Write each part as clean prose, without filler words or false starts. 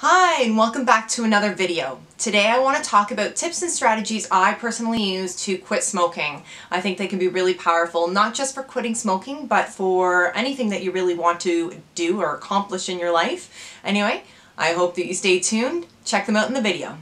Hi, and welcome back to another video. Today I want to talk about tips and strategies I personally use to quit smoking. I think they can be really powerful, not just for quitting smoking, but for anything that you really want to do or accomplish in your life. Anyway, I hope that you stay tuned. Check them out in the video.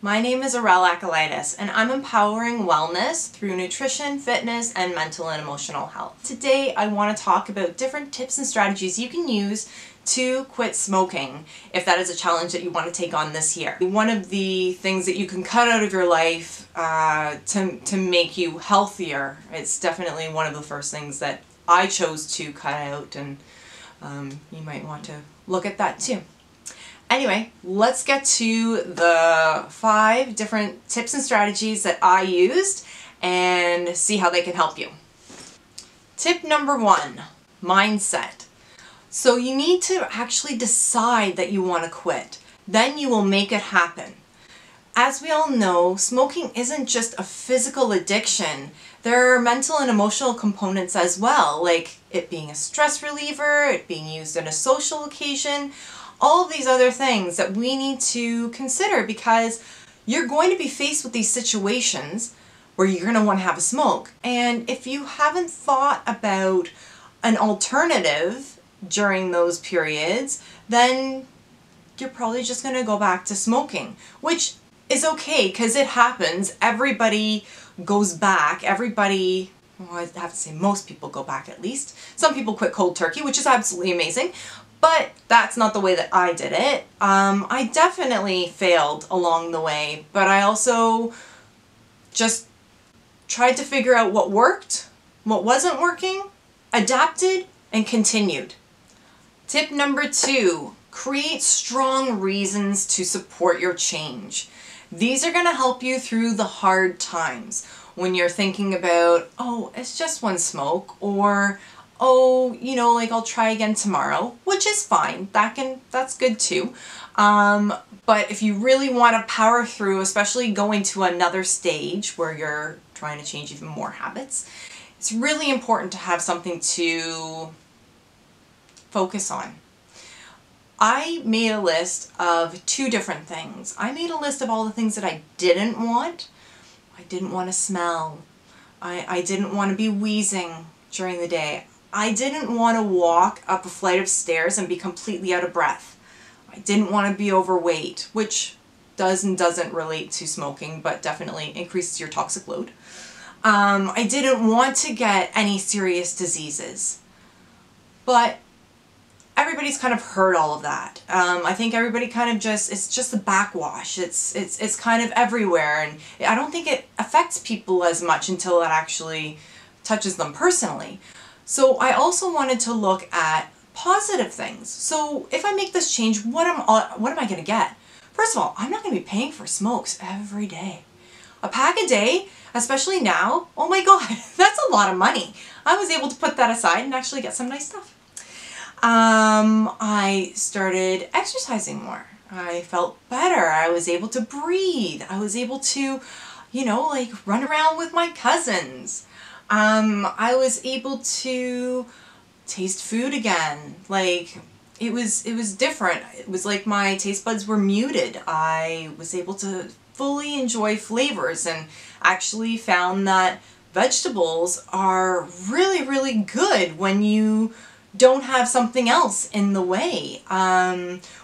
My name is Aurelija Akelaitis, and I'm empowering wellness through nutrition, fitness, and mental and emotional health. Today, I want to talk about different tips and strategies you can use to quit smoking, if that is a challenge that you want to take on this year. One of the things that you can cut out of your life to make you healthier, it's definitely one of the first things that I chose to cut out, and you might want to look at that too. Anyway, let's get to the 5 different tips and strategies that I used and see how they can help you. Tip number 1, mindset. So you need to actually decide that you want to quit. Then you will make it happen. As we all know, smoking isn't just a physical addiction. There are mental and emotional components as well, like it being a stress reliever, it being used in a social occasion, all of these other things that we need to consider, because you're going to be faced with these situations where you're going to want to have a smoke. And if you haven't thought about an alternative during those periods, then you're probably just going to go back to smoking, which is okay because it happens. Everybody goes back. Everybody, well, I have to say most people go back at least. Some people quit cold turkey, which is absolutely amazing. But that's not the way that I did it. I definitely failed along the way, but I also just tried to figure out what worked, what wasn't working, adapted, and continued. Tip number 2, create strong reasons to support your change. These are going to help you through the hard times when you're thinking about, oh, it's just one smoke, or oh, you know, like I'll try again tomorrow, which is fine. That's good too. But if you really want to power through, especially going to another stage where you're trying to change even more habits, it's really important to have something to focus on. I made a list of 2 different things. I made a list of all the things that I didn't want. I didn't want to smell. I didn't want to be wheezing during the day. I didn't want to walk up a flight of stairs and be completely out of breath. I didn't want to be overweight, which does and doesn't relate to smoking, but definitely increases your toxic load. I didn't want to get any serious diseases. But everybody's kind of heard all of that. I think everybody kind of just, it's just the backwash. It's kind of everywhere, and I don't think it affects people as much until it actually touches them personally. So I also wanted to look at positive things. So if I make this change, what am I going to get? First of all, I'm not going to be paying for smokes every day. A pack a day, especially now, oh my god, that's a lot of money. I was able to put that aside and actually get some nice stuff. I started exercising more. I felt better. I was able to breathe. I was able to, you know, like run around with my cousins. I was able to taste food again. Like it was different. It was like my taste buds were muted. I was able to fully enjoy flavors, and actually found that vegetables are really, really good when you don't have something else in the way,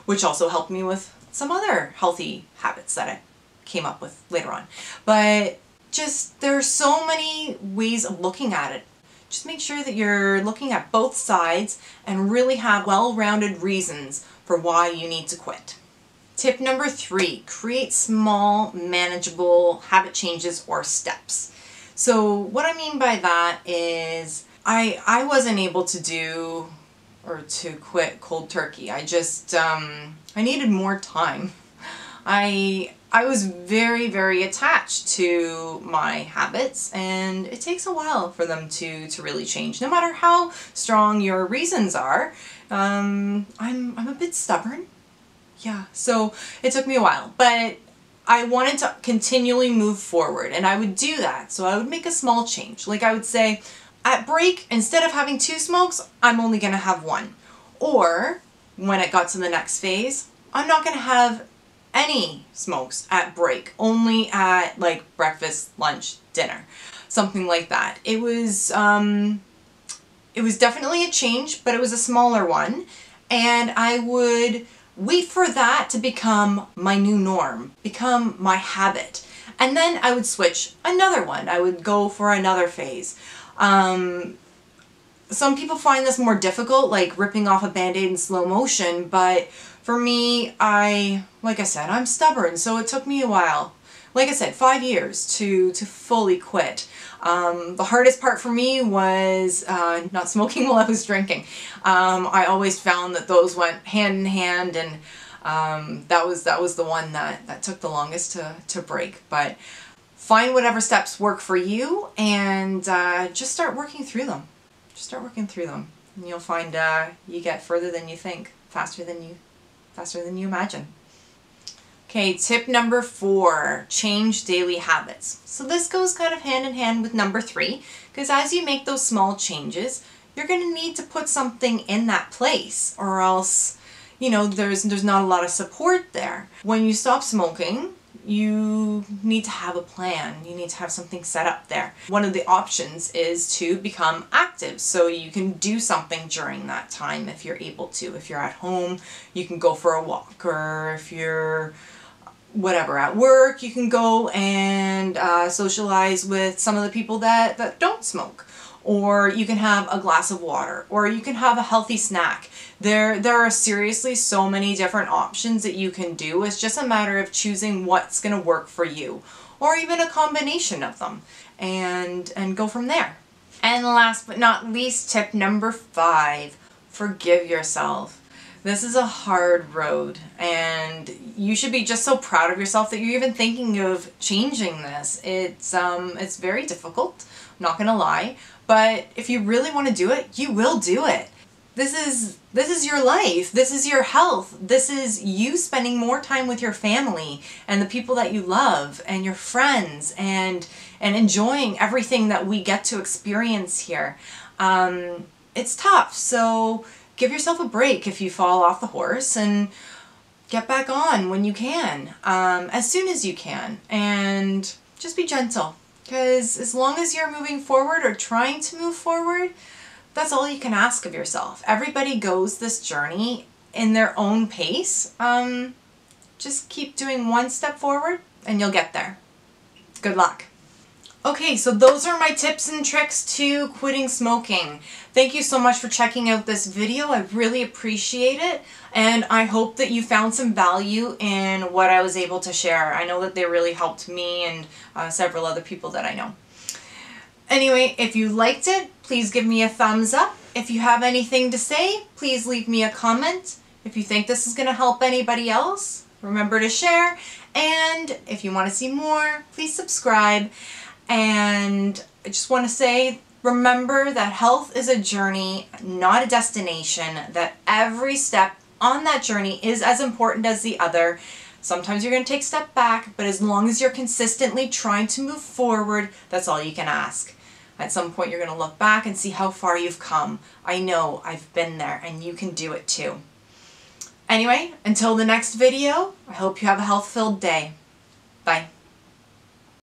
which also helped me with some other healthy habits that I came up with later on. But just, there are so many ways of looking at it. Just make sure that you're looking at both sides and really have well-rounded reasons for why you need to quit. Tip number 3, create small, manageable habit changes or steps. So what I mean by that is I wasn't able to do or to quit cold turkey. I needed more time. I I was very, very attached to my habits, and it takes a while for them to really change, no matter how strong your reasons are. I'm a bit stubborn. Yeah, so it took me a while, but I wanted to continually move forward, and I would do that. So I would make a small change. Like I would say, at break, instead of having 2 smokes, I'm only going to have 1. Or when it got to the next phase, I'm not going to have any smokes at break, only at like breakfast, lunch, dinner, something like that. It was definitely a change, but it was a smaller one, and I would wait for that to become my new norm, become my habit. And then I would switch another one. I would go for another phase. Some people find this more difficult, like ripping off a Band-Aid in slow motion, but for me, like I said, I'm stubborn, so it took me a while. Like I said, 5 years to fully quit. The hardest part for me was not smoking while I was drinking. I always found that those went hand in hand, and that was the one that took the longest to break. But find whatever steps work for you, and just start working through them. Just start working through them, and you'll find you get further than you think, faster than you imagine. Okay, tip number 4, change daily habits. So this goes kind of hand in hand with number 3, because as you make those small changes, you're going to need to put something in that place, or else, you know, there's not a lot of support there. When you stop smoking, you need to have a plan. You need to have something set up there. One of the options is to become active, so you can do something during that time if you're able to. If you're at home, you can go for a walk, or if you're whatever, at work, you can go and socialize with some of the people that don't smoke, or you can have a glass of water, or you can have a healthy snack. There are seriously so many different options that you can do. It's just a matter of choosing what's going to work for you, or even a combination of them, and go from there. And last but not least, tip number 5, forgive yourself. This is a hard road, and you should be just so proud of yourself that you're even thinking of changing this. It's very difficult, I'm not gonna lie, but if you really want to do it, you will do it. This is your life, this is your health, this is you spending more time with your family and the people that you love and your friends, and enjoying everything that we get to experience here. It's tough, so give yourself a break if you fall off the horse, and get back on when you can, as soon as you can. And just be gentle, because as long as you're moving forward or trying to move forward, that's all you can ask of yourself. Everybody goes this journey in their own pace. Just keep doing one step forward and you'll get there. Good luck. Okay, so those are my tips and tricks to quitting smoking. Thank you so much for checking out this video. I really appreciate it, and I hope that you found some value in what I was able to share. I know that they really helped me and several other people that I know. Anyway, if you liked it, please give me a thumbs up. If you have anything to say, please leave me a comment. If you think this is going to help anybody else, remember to share. And if you want to see more, please subscribe. And I just want to say, remember that health is a journey, not a destination, that every step on that journey is as important as the other. Sometimes you're going to take a step back, but as long as you're consistently trying to move forward, that's all you can ask. At some point, you're going to look back and see how far you've come. I know, I've been there, and you can do it too. Anyway, until the next video, I hope you have a health-filled day. Bye.